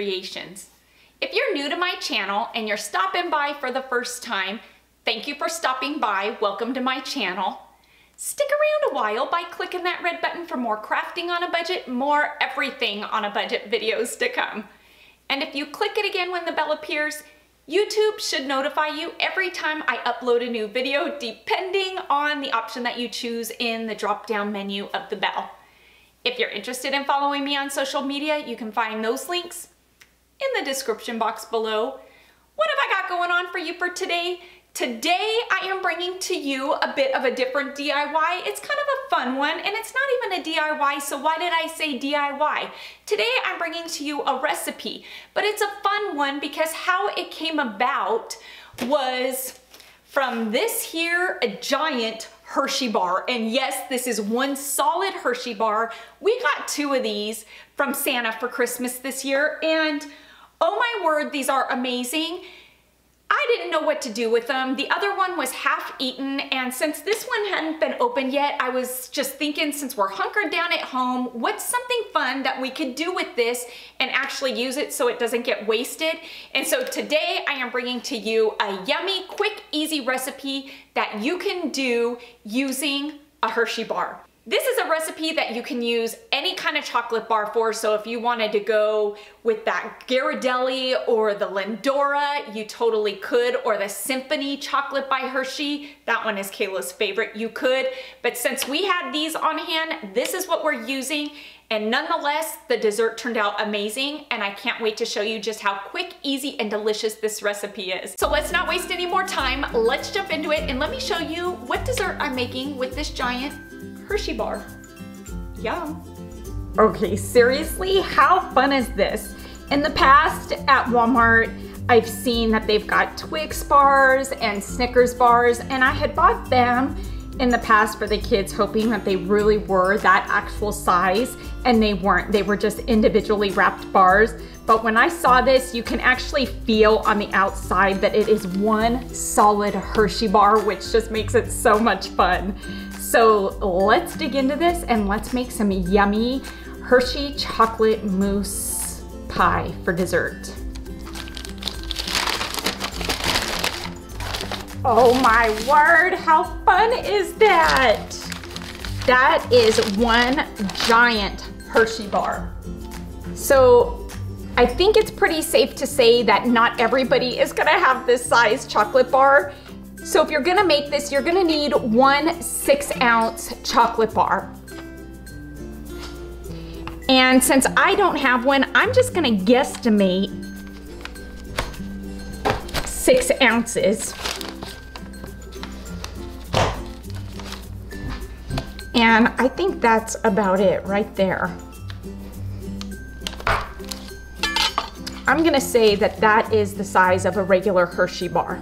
creations. If you're new to my channel and you're stopping by for the first time, thank you for stopping by. Welcome to my channel. Stick around a while by clicking that red button for more crafting on a budget, more everything on a budget videos to come. And if you click it again when the bell appears, YouTube should notify you every time I upload a new video, depending on the option that you choose in the drop-down menu of the bell. If you're interested in following me on social media, you can find those links in the description box below. What have I got going on for you for today? Today I am bringing to you a bit of a different DIY. It's kind of a fun one, and it's not even a DIY, so why did I say DIY? Today I'm bringing to you a recipe, but it's a fun one because how it came about was from this here, a giant Hershey bar. And yes, this is one solid Hershey bar. We got two of these from Santa for Christmas this year, and oh my word, these are amazing. I didn't know what to do with them. The other one was half eaten, and since this one hadn't been opened yet, I was just thinking, since we're hunkered down at home, what's something fun that we could do with this and actually use it so it doesn't get wasted? And so today I am bringing to you a yummy, quick, easy recipe that you can do using a Hershey bar. This is a recipe that you can use any kind of chocolate bar for, so if you wanted to go with that Ghirardelli or the Lindora, you totally could, or the Symphony chocolate by Hershey. That one is Kayla's favorite, you could. But since we had these on hand, this is what we're using, and nonetheless, the dessert turned out amazing, and I can't wait to show you just how quick, easy, and delicious this recipe is. So let's not waste any more time. Let's jump into it, and let me show you what dessert I'm making with this giant Hershey bar. Yum. Okay, seriously, how fun is this? In the past at Walmart, I've seen that they've got Twix bars and Snickers bars, and I had bought them in the past for the kids, hoping that they really were that actual size, and they weren't. They were just individually wrapped bars. But when I saw this, you can actually feel on the outside that it is one solid Hershey bar, which just makes it so much fun. So let's dig into this and let's make some yummy Hershey chocolate mousse pie for dessert. Oh my word, how fun is that? That is one giant Hershey bar. So I think it's pretty safe to say that not everybody is gonna have this size chocolate bar. So if you're gonna make this, you're gonna need 1 6-ounce chocolate bar. And since I don't have one, I'm just gonna guesstimate 6 ounces. And I think that's about it right there. I'm gonna say that that is the size of a regular Hershey bar.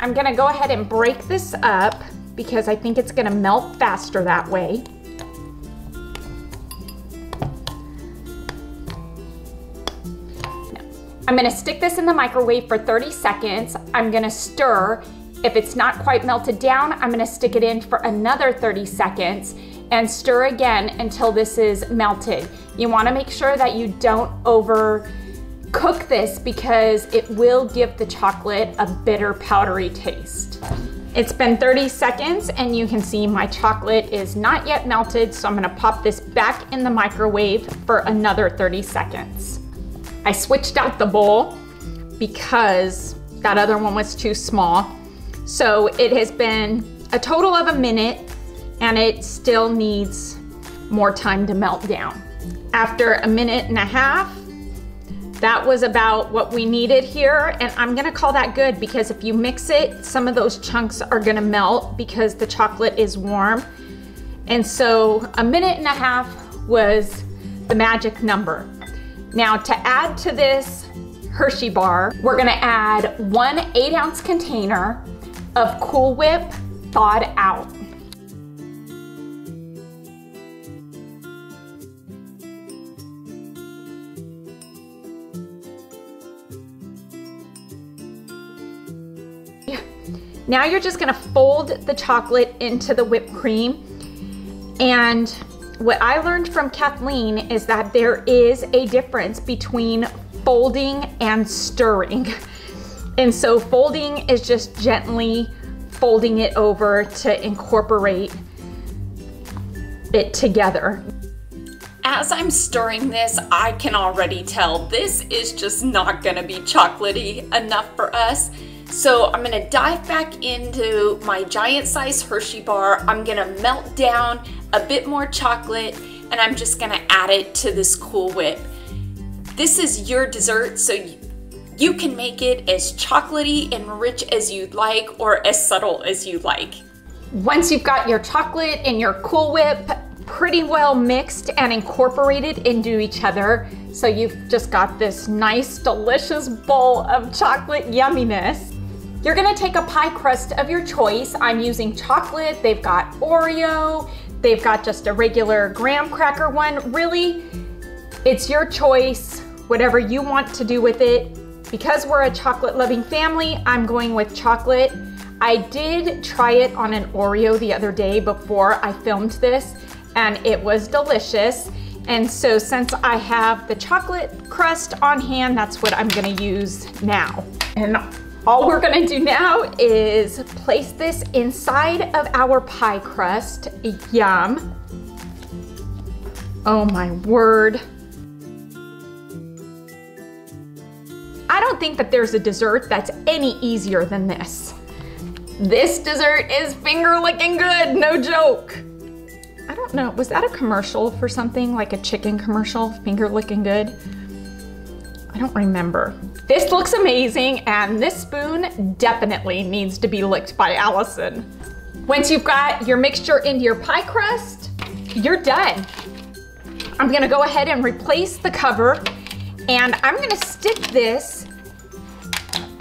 I'm gonna go ahead and break this up because I think it's gonna melt faster that way. I'm gonna stick this in the microwave for 30 seconds. I'm gonna stir. If it's not quite melted down, I'm gonna stick it in for another 30 seconds and stir again until this is melted. You wanna make sure that you don't overcook this because it will give the chocolate a bitter, powdery taste. It's been 30 seconds and you can see my chocolate is not yet melted, so I'm gonna pop this back in the microwave for another 30 seconds. I switched out the bowl because that other one was too small. So it has been a total of a minute and it still needs more time to melt down. After a minute and a half, that was about what we needed here, and I'm gonna call that good because if you mix it, some of those chunks are gonna melt because the chocolate is warm. And so a minute and a half was the magic number. Now to add to this Hershey bar, we're gonna add 1 8-ounce container of Cool Whip thawed out. Now you're just gonna fold the chocolate into the whipped cream, and What I learned from Kathleen is that there is a difference between folding and stirring. And so folding is just gently folding it over to incorporate it together. As I'm stirring this, I can already tell this is just not gonna be chocolatey enough for us. So I'm gonna dive back into my giant size Hershey bar. I'm gonna melt down a bit more chocolate and I'm just gonna add it to this Cool Whip. This is your dessert, so you can make it as chocolatey and rich as you'd like or as subtle as you like. Once you've got your chocolate and your Cool Whip pretty well mixed and incorporated into each other, so you've just got this nice, delicious bowl of chocolate yumminess. You're gonna take a pie crust of your choice. I'm using chocolate, they've got Oreo, they've got just a regular graham cracker one. Really, it's your choice, whatever you want to do with it. Because we're a chocolate loving family, I'm going with chocolate. I did try it on an Oreo the other day before I filmed this, and it was delicious. And so since I have the chocolate crust on hand, that's what I'm gonna use now. And all we're gonna do now is place this inside of our pie crust. Yum. Oh my word. I don't think that there's a dessert that's any easier than this. This dessert is finger licking good, no joke. I don't know, was that a commercial for something, like a chicken commercial, finger licking good? I don't remember. This looks amazing, and this spoon definitely needs to be licked by Allison. Once you've got your mixture into your pie crust, you're done. I'm gonna go ahead and replace the cover, and I'm gonna stick this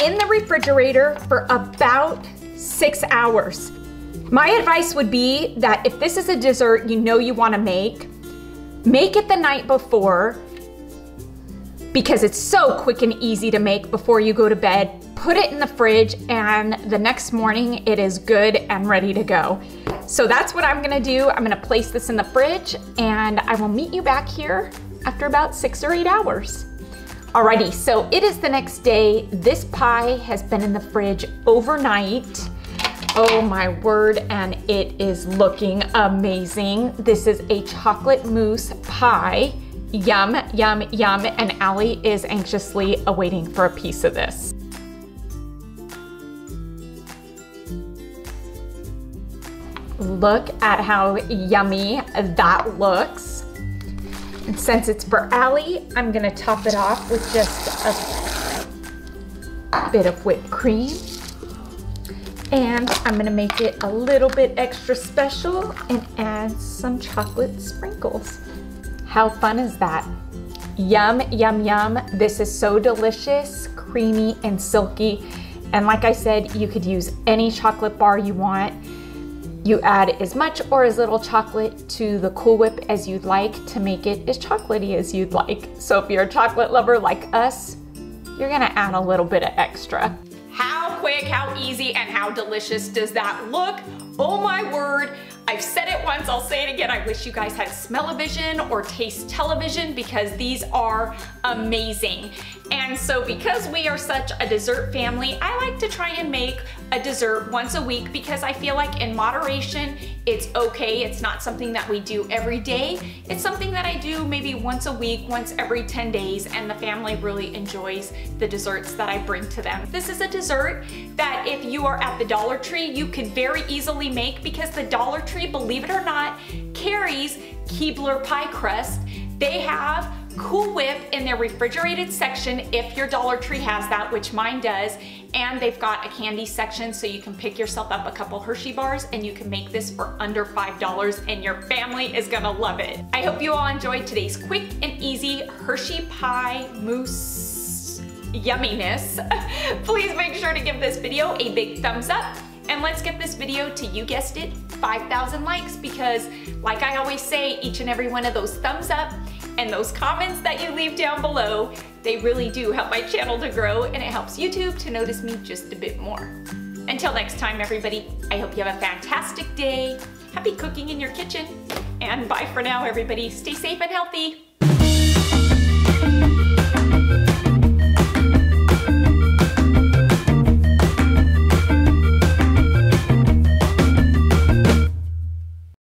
in the refrigerator for about 6 hours. My advice would be that if this is a dessert you know you want to make it the night before, because it's so quick and easy to make before you go to bed. Put it in the fridge, and the next morning it is good and ready to go. So that's what I'm gonna do. I'm gonna place this in the fridge, and I will meet you back here after about 6 or 8 hours. Alrighty, so it is the next day. This pie has been in the fridge overnight. Oh my word, and it is looking amazing. This is a chocolate mousse pie. Yum, yum, yum, and Allie is anxiously awaiting for a piece of this. Look at how yummy that looks. And since it's for Allie, I'm gonna top it off with just a bit of whipped cream. And I'm gonna make it a little bit extra special and add some chocolate sprinkles. How fun is that? Yum, yum, yum. This is so delicious, creamy and silky. And like I said, you could use any chocolate bar you want. You add as much or as little chocolate to the Cool Whip as you'd like to make it as chocolatey as you'd like. So if you're a chocolate lover like us, you're gonna add a little bit of extra. How quick, how easy, and how delicious does that look? Oh my word, I've said it once, I'll say it again. I wish you guys had smell-o-vision or taste-television, because these are amazing. And so because we are such a dessert family, I like to try and make a dessert once a week, because I feel like in moderation, it's okay. It's not something that we do every day. It's something that I do maybe once a week, once every 10 days, and the family really enjoys the desserts that I bring to them. This is a dessert that if you are at the Dollar Tree, you can very easily make, because the Dollar Tree, believe it or not, carries Keebler pie crust. They have Cool Whip in their refrigerated section if your Dollar Tree has that, which mine does, and they've got a candy section, so you can pick yourself up a couple Hershey bars and you can make this for under $5, and your family is gonna love it. I hope you all enjoyed today's quick and easy Hershey pie mousse yumminess. Please make sure to give this video a big thumbs up, and let's get this video to, you guessed it, 5,000 likes, because like I always say, each and every one of those thumbs up and those comments that you leave down below, they really do help my channel to grow, and it helps YouTube to notice me just a bit more. Until next time, everybody, I hope you have a fantastic day. Happy cooking in your kitchen. And bye for now, everybody. Stay safe and healthy.